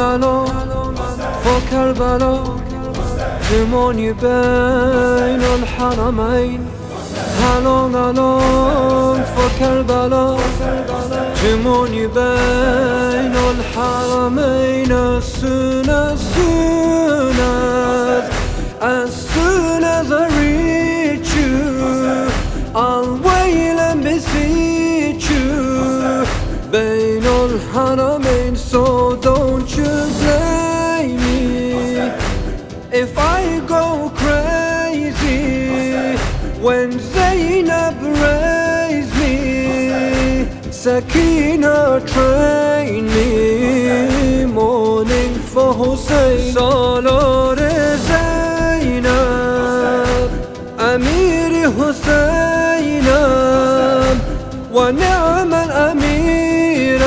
الو فوق البلو زموني بين الحرمين هلون الو فوق البلو زموني بين الحرمين as soon as I reach you I'll wail and beseech you بين الحرمين so don't you blame me if I go crazy when Zainab raised me Sakina trained me mourning for Hussein Salah أمير حسين ونعم الأمير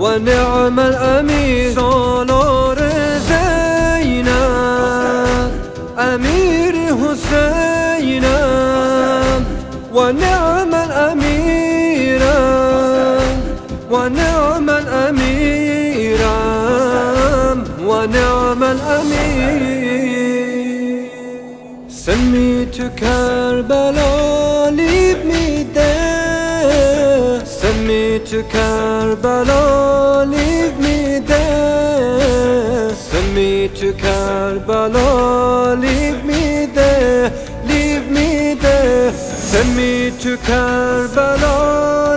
ونعم الأمير صالار زينا أمير حسين ونعم الأمير ونعم الأمير ونعم الأمير Send me to Karbala, leave me there. Send me to Karbala, leave me there. Send me to Karbala, leave me there, leave me there. Send me to Karbala,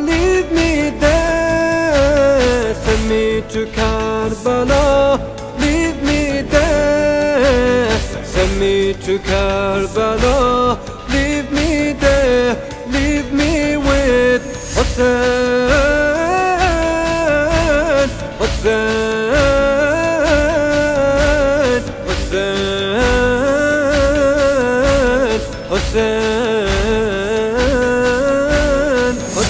leave me there. Send me to Karbala. Send me to Karbala, leave me there, leave me with Hussein, Hussein, Hussein, Hussein, Hussein, Hussein, Hussein.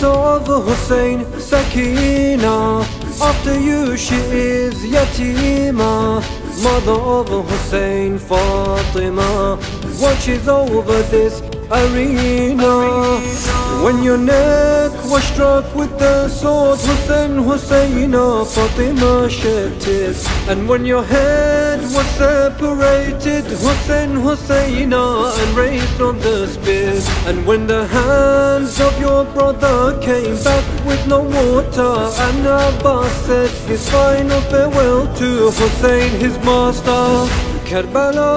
Daughter of Hussein, Sakina. After you, she is Yatima. Mother of Hussein, Fatima. Watches over this arena. When your neck was struck with the sword, Hussein, Husseina, Fatima shed tears. And when your head was separated, Hussein, Husseina, and raised on the spears. And when the hands of your brother came back with no water, and Abbas said his final farewell to Hussein, his master. Karbala,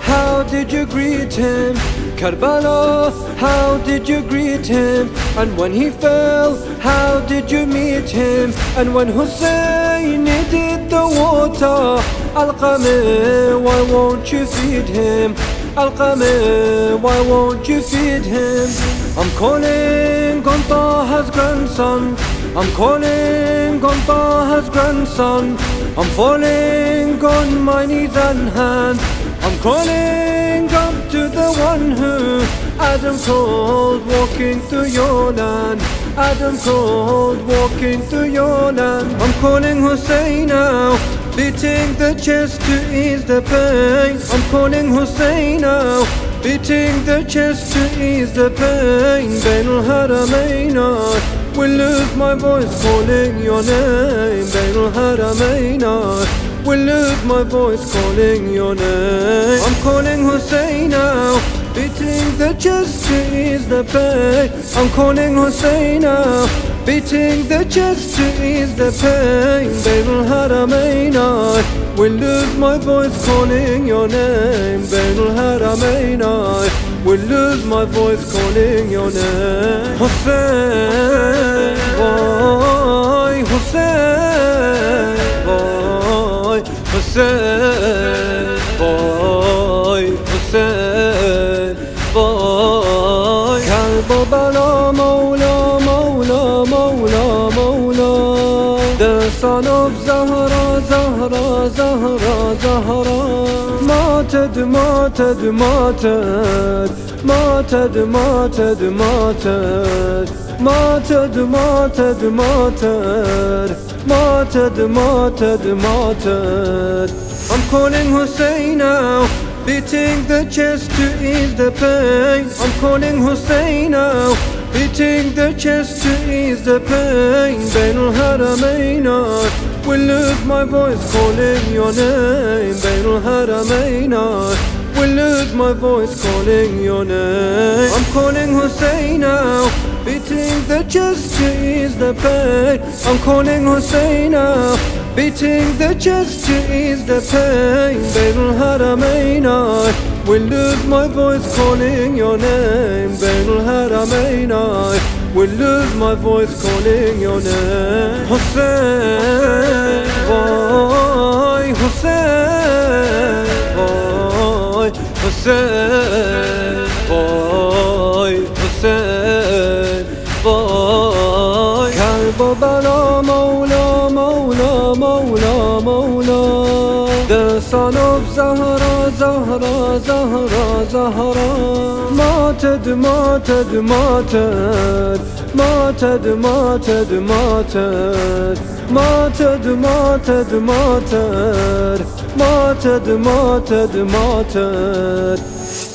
how did you greet him? Karbala, how did you greet him? And when he fell, how did you meet him? And when Hussein needed the water, Al-Qamir, why won't you feed him? Al-Qamir, why won't you feed him? I'm calling on Taha's grandson. I'm calling on Taha's grandson. I'm falling on my knees and hands. I'm crawling up to the one who Adam called walking through your land. Adam called walking through your land. I'm calling Hussein now, beating the chest to ease the pain. I'm calling Hussein now, beating the chest to ease the pain. Bain al-Haramain. Will lose my voice calling your name, Bain al-Haramain. Will lose my voice calling your name. I'm calling Hussein now, beating the chest to ease the pain. I'm calling Hussein now, beating the chest to ease the pain. Bain al-Haramain. Will lose my voice calling your name, Bain al-Haramain. Will lose my voice calling your name. Hussein, boy, Hussein, boy, Hussein, boy, Hussein, boy. Karbala, Mawla, Mawla, Mawla, Mawla. The son of Zahra, Zahra, Zahra, Zahra. Martyred, martyred, martyred, martyred, martyred, martyred, martyred. I'm calling Hussein now, beating the chest to ease the pain. I'm calling Hussein now, beating the chest to ease the pain. Bain al-Haramain, I will lose my voice calling your name. Bain al-Haramain, I will lose my voice calling your name. I'm calling Hussein now, beating the chest to ease the pain. I'm calling Hussein now, beating the chest to ease the pain. Bain al-Haramain, I will lose my voice calling your name. Bain al-Haramain, I will lose my voice calling your name. Hussein, why Hussein, why Hussein, why Hussein, why Karbala, Mawla, Mawla, Mawla, Mawla, the son of Zahra, Zahra, Zahra, Zahra, martyred, martyred, martyred, martyred, martyred, martyred. Martyred, martyred, martyred, martyred, martyred, martyred.